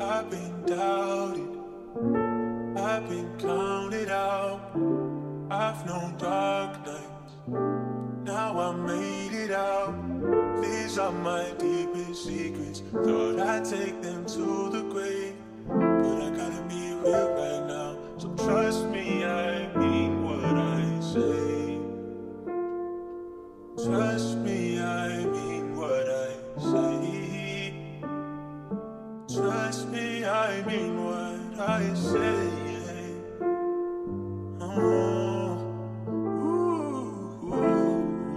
I've been doubted, I've been counted out. I've known dark nights, now I made it out. These are my deepest secrets, thought I'd take them to the grave, but I gotta be real right now. So trust me, I mean what I say. Trust me, I mean what I say. Trust me, I mean what I say. Oh, ooh, ooh, ooh,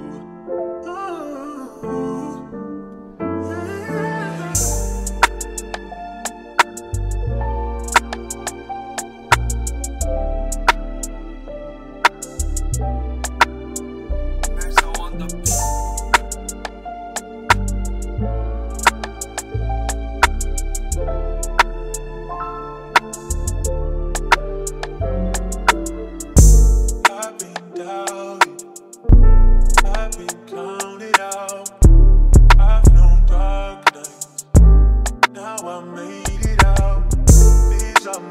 yeah. There's no on the beat.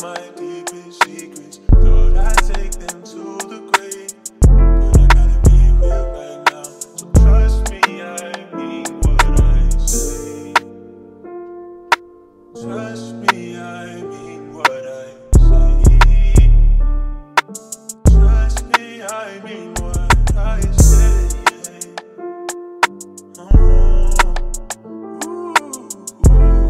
My deepest secrets, thought I'd take them to the grave, but I gotta be real right now. So trust me, I mean what I say. Trust me, I mean what I say. Trust me, I mean what I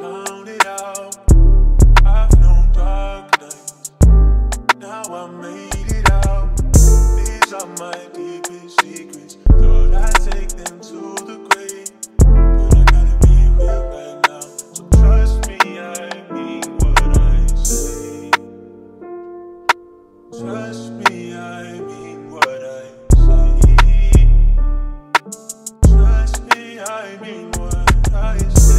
say. My deepest secrets, thought I'd take them to the grave, but I gotta be real right now. So trust me, I mean what I say. Trust me, I mean what I say. Trust me, I mean what I say.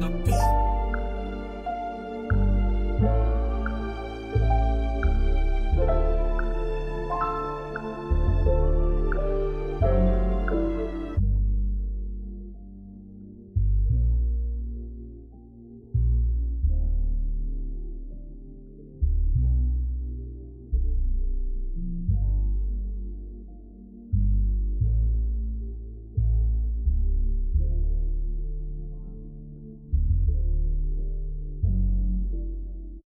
The beat.